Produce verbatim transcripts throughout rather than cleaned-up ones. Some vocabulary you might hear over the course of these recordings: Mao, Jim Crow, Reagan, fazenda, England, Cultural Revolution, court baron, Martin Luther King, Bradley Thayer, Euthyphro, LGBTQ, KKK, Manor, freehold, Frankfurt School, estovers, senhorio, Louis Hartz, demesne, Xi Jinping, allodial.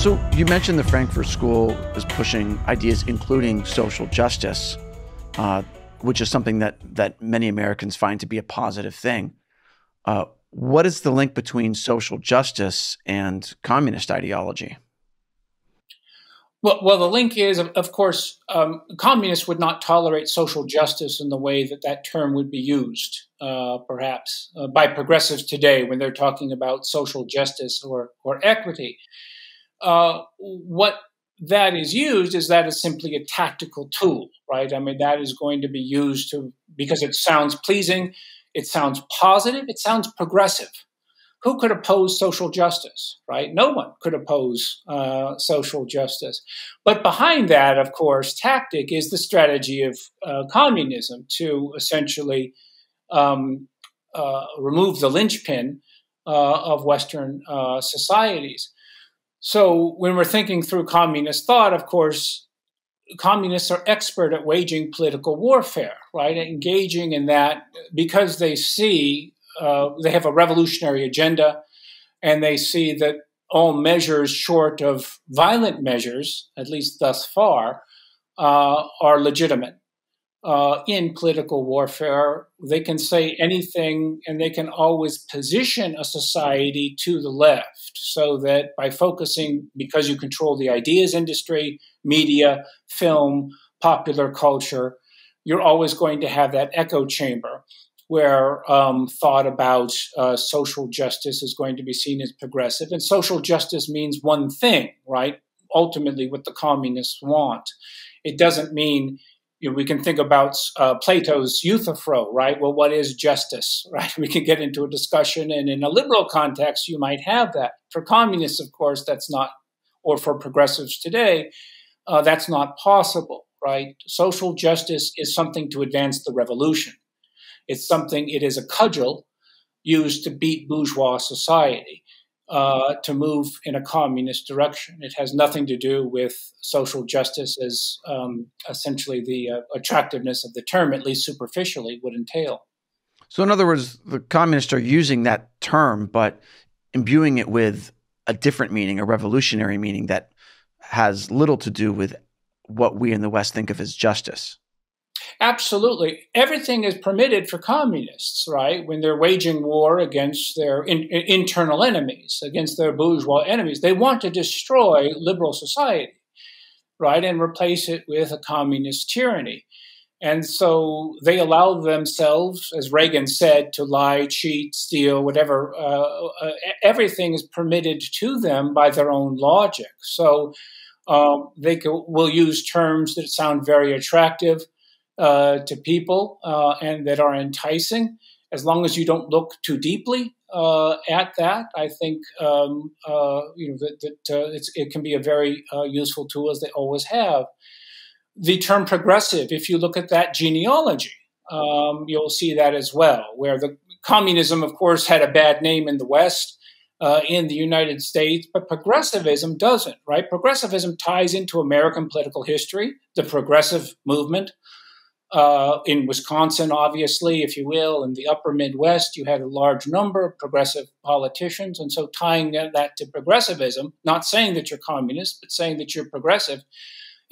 So you mentioned the Frankfurt School is pushing ideas including social justice, uh, which is something that, that many Americans find to be a positive thing. Uh, what is the link between social justice and communist ideology? Well, well, the link is, of course, um, communists would not tolerate social justice in the way that that term would be used, uh, perhaps, uh, by progressives today when they're talking about social justice or, or equity. Uh, what that is used is that is simply a tactical tool, right? I mean, that is going to be used to, because it sounds pleasing, it sounds positive, it sounds progressive. Who could oppose social justice, right? No one could oppose uh, social justice. But behind that, of course, tactic is the strategy of uh, communism to essentially um, uh, remove the linchpin uh, of Western uh, societies. So when we're thinking through communist thought, of course, communists are expert at waging political warfare, right? Engaging in that because they see Uh, they have a revolutionary agenda, and they see that all measures short of violent measures, at least thus far, uh, are legitimate. Uh, in political warfare, they can say anything, and they can always position a society to the left, so that by focusing, because you control the ideas industry, media, film, popular culture, you're always going to have that echo chamber where um, thought about uh, social justice is going to be seen as progressive. And social justice means one thing, right? Ultimately, what the communists want. It doesn't mean, you know, we can think about uh, Plato's Euthyphro, right? Well, what is justice, right? We can get into a discussion, and in a liberal context, you might have that. For communists, of course, that's not, or for progressives today, uh, that's not possible, right? Social justice is something to advance the revolution. It's something, it is a cudgel used to beat bourgeois society, uh, to move in a communist direction. It has nothing to do with social justice as um, essentially the uh, attractiveness of the term, at least superficially, would entail. So in other words, the communists are using that term, but imbuing it with a different meaning, a revolutionary meaning that has little to do with what we in the West think of as justice. Absolutely. Everything is permitted for communists, right? When they're waging war against their in, internal enemies, against their bourgeois enemies, they want to destroy liberal society, right? And replace it with a communist tyranny. And so they allow themselves, as Reagan said, to lie, cheat, steal, whatever. Uh, uh, everything is permitted to them by their own logic. So um, they will use terms that sound very attractive Uh, to people uh, and that are enticing, as long as you don't look too deeply uh, at that. I think um, uh, you know that, that uh, it's, it can be a very uh, useful tool, as they always have. The term progressive, if you look at that genealogy, um, you'll see that as well, where the communism, of course, had a bad name in the West, uh, in the United States, but progressivism doesn't, right? Progressivism ties into American political history, the progressive movement. Uh, in Wisconsin, obviously, if you will, in the upper Midwest, you had a large number of progressive politicians. And so tying that to progressivism, not saying that you're communist, but saying that you're progressive,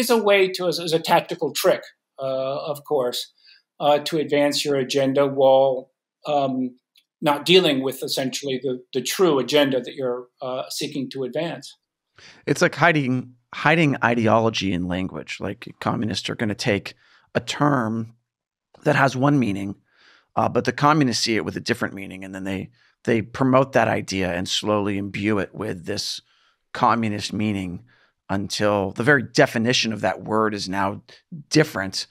is a way to, as a tactical trick, uh, of course, uh, to advance your agenda while um, not dealing with essentially the, the true agenda that you're uh, seeking to advance. It's like hiding, hiding ideology in language. Like communists are going to take a term that has one meaning, uh, but the communists see it with a different meaning, and then they they promote that idea and slowly imbue it with this communist meaning until the very definition of that word is now different.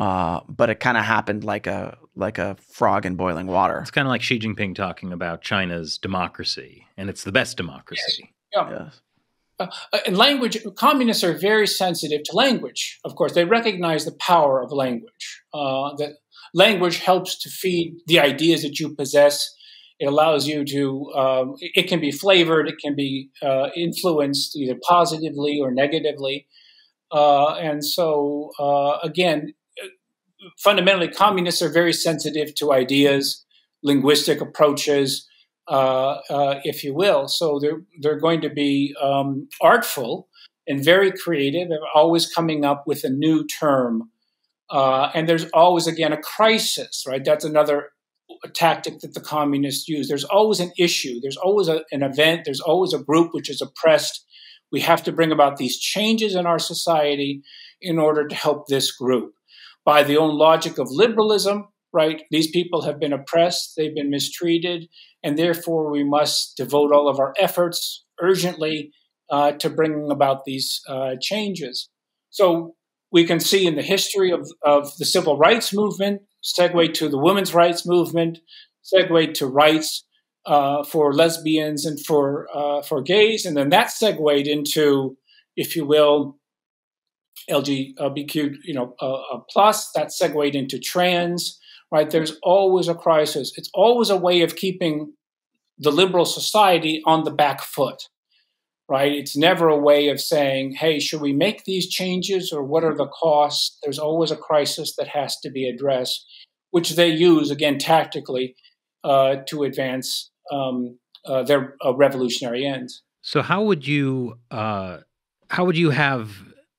Uh, but it kind of happened like a like a frog in boiling water. It's kind of like Xi Jinping talking about China's democracy, and it's the best democracy. Yes. Yeah. Yes. Uh, language, communists are very sensitive to language. Of course, they recognize the power of language, uh, that language helps to feed the ideas that you possess. It allows you to, um, it can be flavored, it can be uh, influenced either positively or negatively. Uh, and so, uh, again, fundamentally, communists are very sensitive to ideas, linguistic approaches, uh, uh, if you will. So they're, they're going to be um, artful and very creative. They're always coming up with a new term. Uh, and there's always, again, a crisis, right? That's another tactic that the communists use. There's always an issue. There's always a, an event. There's always a group which is oppressed. We have to bring about these changes in our society in order to help this group. By the own logic of liberalism, right? These people have been oppressed, they've been mistreated, and therefore we must devote all of our efforts urgently uh, to bringing about these uh, changes. So we can see in the history of, of the civil rights movement, segue to the women's rights movement, segue to rights uh, for lesbians and for, uh, for gays, and then that segued into, if you will, L G B T Q, you know, uh, plus, that segued into trans, right? There's always a crisis. It's always a way of keeping the liberal society on the back foot, right? It's never a way of saying, hey, should we make these changes or what are the costs? There's always a crisis that has to be addressed, which they use, again, tactically uh, to advance um, uh, their uh, revolutionary ends. So how would you, uh, how would you have...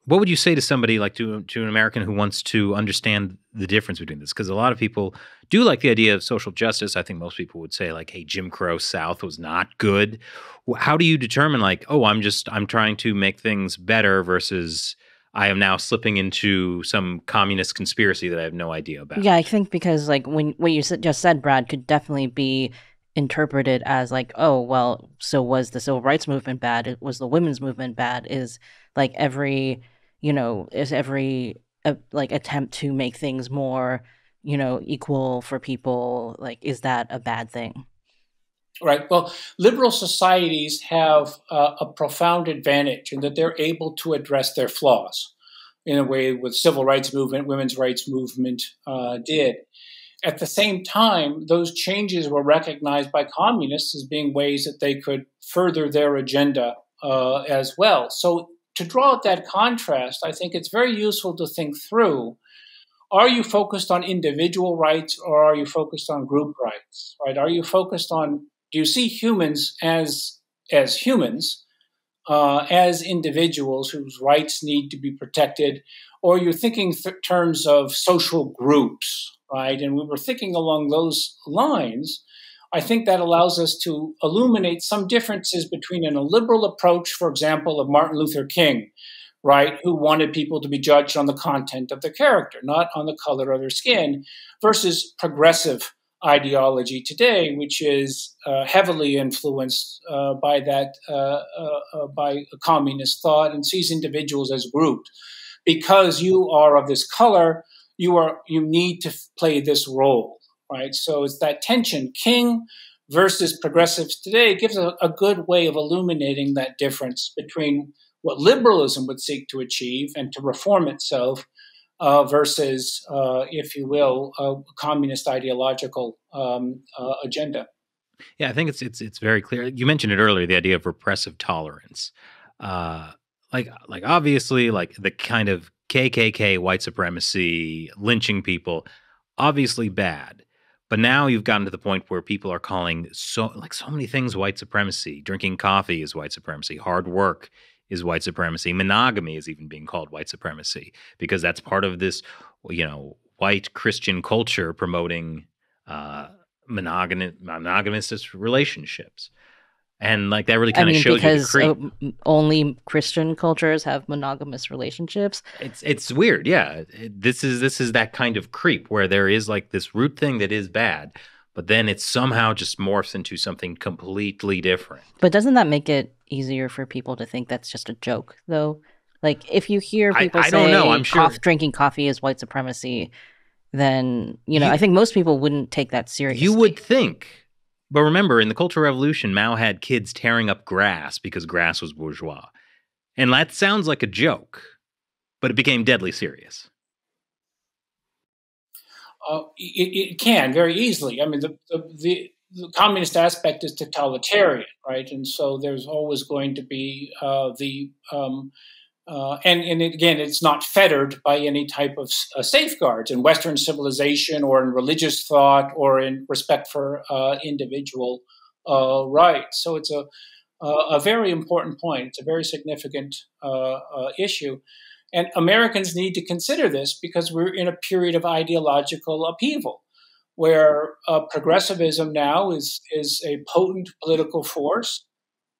What would you say to somebody like to, to an American who wants to understand the difference between this? Because a lot of people do like the idea of social justice. I think most people would say like, hey, Jim Crow South was not good. How do you determine like, oh, I'm just, I'm trying to make things better versus I am now slipping into some communist conspiracy that I have no idea about? Yeah, I think because like when what you just said, Brad, could definitely be interpreted as like, oh, well, so was the civil rights movement bad? It was the women's movement bad? Is like every, you know, is every uh, like attempt to make things more, you know, equal for people, like, is that a bad thing? Right. Well, liberal societies have uh, a profound advantage in that they're able to address their flaws in a way with civil rights movement, women's rights movement uh, did. At the same time, those changes were recognized by communists as being ways that they could further their agenda uh, as well. So to draw out that contrast, I think it's very useful to think through, are you focused on individual rights or are you focused on group rights, right? Are you focused on, do you see humans as, as humans, uh, as individuals whose rights need to be protected, or you're thinking in terms of social groups, right? And we were thinking along those lines. I think that allows us to illuminate some differences between an, a liberal approach, for example, of Martin Luther King, right, who wanted people to be judged on the content of their character, not on the color of their skin, versus progressive ideology today, which is uh, heavily influenced uh, by that, uh, uh, by communist thought and sees individuals as grouped. Because you are of this color, you are, you need to play this role. Right, so it's that tension. King versus progressives today gives a, a good way of illuminating that difference between what liberalism would seek to achieve and to reform itself uh, versus, uh, if you will, a communist ideological um, uh, agenda. Yeah, I think it's it's it's very clear. You mentioned it earlier, the idea of repressive tolerance, uh, like like obviously, like the kind of K K K, white supremacy, lynching people, obviously bad. But now you've gotten to the point where people are calling so like so many things white supremacy. Drinking coffee is white supremacy. Hard work is white supremacy. Monogamy is even being called white supremacy because that's part of this, you know, white Christian culture promoting uh, monogamous, monogamous relationships. And like that really kind I mean, of shows because you because only Christian cultures have monogamous relationships. It's it's weird, yeah. This is this is that kind of creep where there is like this root thing that is bad, but then it somehow just morphs into something completely different. But doesn't that make it easier for people to think that's just a joke, though? Like if you hear people I, I say don't know. I'm sure. drinking coffee is white supremacy, then you know you, I think most people wouldn't take that seriously. You would think. But remember, in the Cultural Revolution, Mao had kids tearing up grass because grass was bourgeois. And that sounds like a joke, but it became deadly serious. Uh, it, it can very easily. I mean, the, the, the, the communist aspect is totalitarian, right? And so there's always going to be uh, the... Um, Uh, and, and again, it's not fettered by any type of uh, safeguards in Western civilization or in religious thought or in respect for uh, individual uh, right. So it's a, a very important point. It's a very significant uh, uh, issue. And Americans need to consider this because we're in a period of ideological upheaval, where uh, progressivism now is, is a potent political force,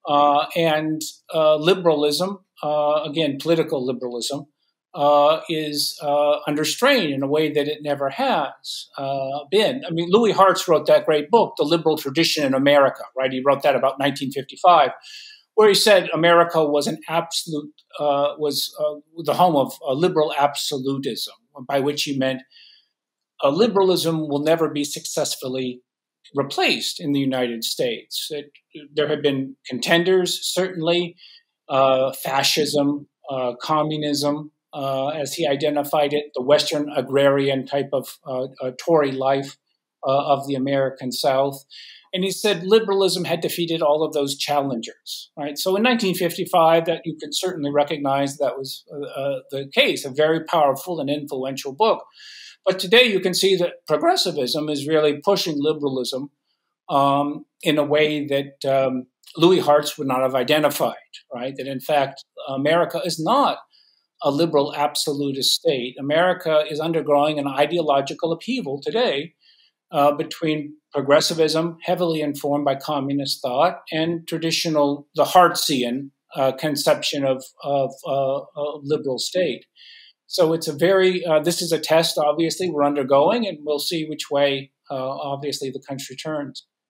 uh, and uh, liberalism, uh, again, political liberalism, Uh, is uh, under strain in a way that it never has uh, been. I mean, Louis Hartz wrote that great book, The Liberal Tradition in America, right? He wrote that about nineteen fifty-five, where he said America was an absolute, uh, was uh, the home of uh, liberal absolutism, by which he meant uh, liberalism will never be successfully replaced in the United States. It, there have been contenders, certainly, uh, fascism, uh, communism, Uh, as he identified it, the Western agrarian type of uh, uh, Tory life uh, of the American South. And he said liberalism had defeated all of those challengers, right? So in nineteen fifty-five, that you could certainly recognize that was uh, the case, a very powerful and influential book. But today you can see that progressivism is really pushing liberalism um, in a way that um, Louis Hartz would not have identified, right? That in fact, America is not a liberal absolutist state. America is undergoing an ideological upheaval today uh, between progressivism, heavily informed by communist thought, and traditional, the Hartzian uh, conception of, of uh, a liberal state. So it's a very, uh, this is a test, obviously, we're undergoing, and we'll see which way, uh, obviously, the country turns.